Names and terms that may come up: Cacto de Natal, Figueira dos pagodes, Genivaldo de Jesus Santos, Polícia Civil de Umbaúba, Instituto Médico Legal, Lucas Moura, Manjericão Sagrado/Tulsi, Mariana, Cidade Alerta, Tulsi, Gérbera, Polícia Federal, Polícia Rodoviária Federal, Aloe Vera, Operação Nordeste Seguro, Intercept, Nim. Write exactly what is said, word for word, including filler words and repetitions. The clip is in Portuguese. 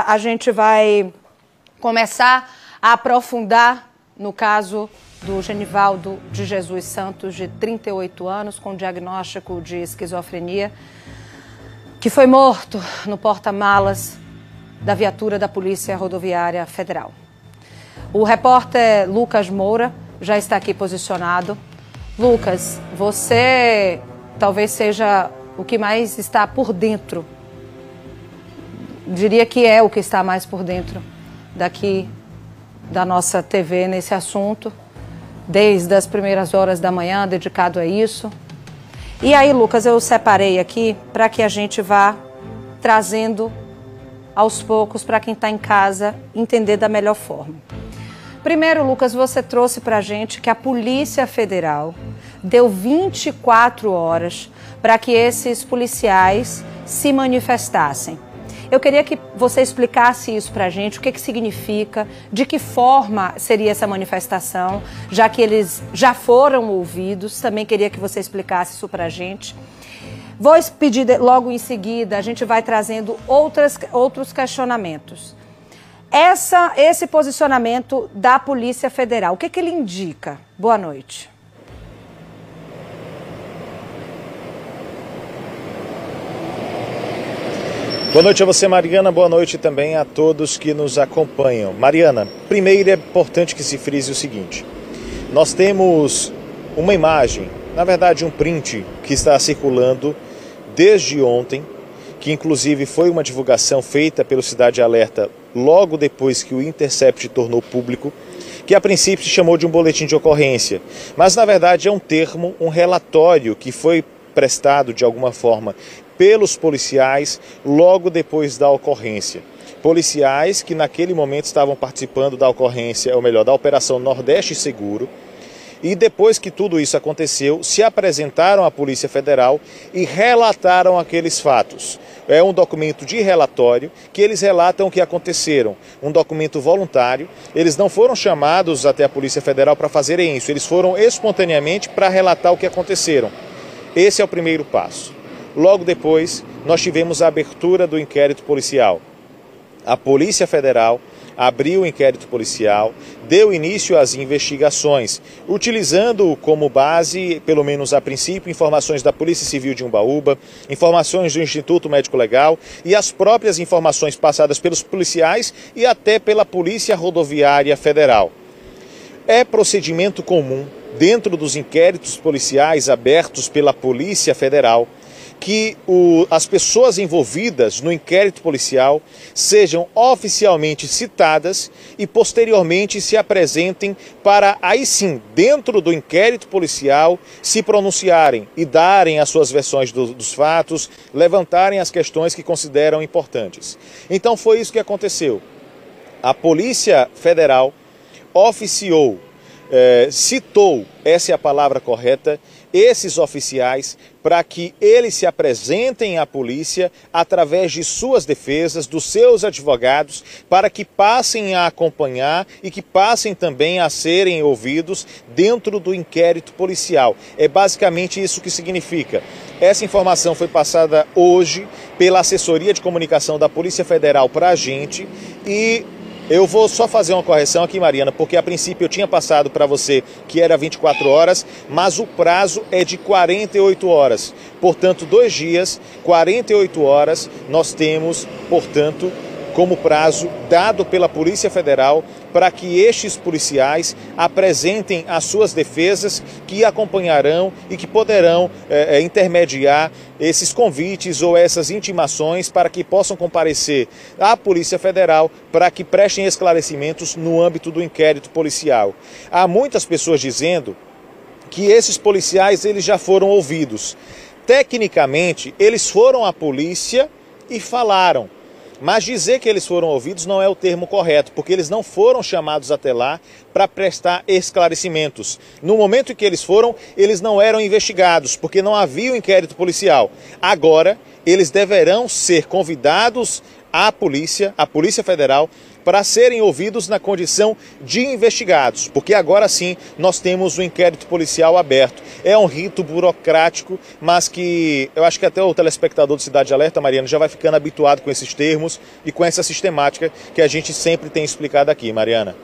A gente vai começar a aprofundar no caso do Genivaldo de Jesus Santos, de trinta e oito anos, com diagnóstico de esquizofrenia, que foi morto no porta-malas da viatura da Polícia Rodoviária Federal. O repórter Lucas Moura já está aqui posicionado. Lucas, você talvez seja o que mais está por dentro. Diria que é o que está mais por dentro daqui da nossa T V nesse assunto, desde as primeiras horas da manhã, dedicado a isso. E aí, Lucas, eu separei aqui para que a gente vá trazendo aos poucos para quem está em casa entender da melhor forma. Primeiro, Lucas, você trouxe para a gente que a Polícia Federal deu vinte e quatro horas para que esses policiais se manifestassem. Eu queria que você explicasse isso para a gente, o que, que significa, de que forma seria essa manifestação, já que eles já foram ouvidos. Também queria que você explicasse isso para a gente. Vou pedir logo em seguida, a gente vai trazendo outras, outros questionamentos. Essa, esse posicionamento da Polícia Federal, o que, que ele indica? Boa noite. Boa noite a você, Mariana. Boa noite também a todos que nos acompanham. Mariana, primeiro é importante que se frise o seguinte. Nós temos uma imagem, na verdade um print, que está circulando desde ontem, que inclusive foi uma divulgação feita pelo Cidade Alerta logo depois que o Intercept tornou público, que a princípio se chamou de um boletim de ocorrência. Mas na verdade é um termo, um relatório que foi prestado de alguma forma pelos policiais logo depois da ocorrência. Policiais que naquele momento estavam participando da ocorrência, ou melhor, da Operação Nordeste Seguro, e depois que tudo isso aconteceu, se apresentaram à Polícia Federal e relataram aqueles fatos. É um documento de relatório que eles relatam o que aconteceram, um documento voluntário. Eles não foram chamados até a Polícia Federal para fazerem isso, eles foram espontaneamente para relatar o que aconteceram. Esse é o primeiro passo. Logo depois, nós tivemos a abertura do inquérito policial. A Polícia Federal abriu o inquérito policial, deu início às investigações, utilizando como base, pelo menos a princípio, informações da Polícia Civil de Umbaúba, informações do Instituto Médico Legal e as próprias informações passadas pelos policiais e até pela Polícia Rodoviária Federal. É procedimento comum, dentro dos inquéritos policiais abertos pela Polícia Federal, que o, as pessoas envolvidas no inquérito policial sejam oficialmente citadas e posteriormente se apresentem para, aí sim, dentro do inquérito policial, se pronunciarem e darem as suas versões do, dos fatos, levantarem as questões que consideram importantes. Então foi isso que aconteceu. A Polícia Federal oficiou, eh, citou, essa é a palavra correta, esses oficiais para que eles se apresentem à polícia através de suas defesas, dos seus advogados, para que passem a acompanhar e que passem também a serem ouvidos dentro do inquérito policial. É basicamente isso que significa. Essa informação foi passada hoje pela assessoria de comunicação da Polícia Federal para a gente e eu vou só fazer uma correção aqui, Mariana, porque a princípio eu tinha passado para você que era vinte e quatro horas, mas o prazo é de quarenta e oito horas. Portanto, dois dias, quarenta e oito horas, nós temos, portanto, como prazo dado pela Polícia Federal para que estes policiais apresentem as suas defesas que acompanharão e que poderão é, intermediar esses convites ou essas intimações para que possam comparecer à Polícia Federal para que prestem esclarecimentos no âmbito do inquérito policial. Há muitas pessoas dizendo que esses policiais eles já foram ouvidos. Tecnicamente, eles foram à polícia e falaram. Mas dizer que eles foram ouvidos não é o termo correto, porque eles não foram chamados até lá para prestar esclarecimentos. No momento em que eles foram, eles não eram investigados, porque não havia o inquérito policial. Agora, eles deverão ser convidados à polícia, à Polícia Federal, para serem ouvidos na condição de investigados, porque agora sim nós temos um inquérito policial aberto. É um rito burocrático, mas que eu acho que até o telespectador do Cidade Alerta, Mariana, já vai ficando habituado com esses termos e com essa sistemática que a gente sempre tem explicado aqui, Mariana.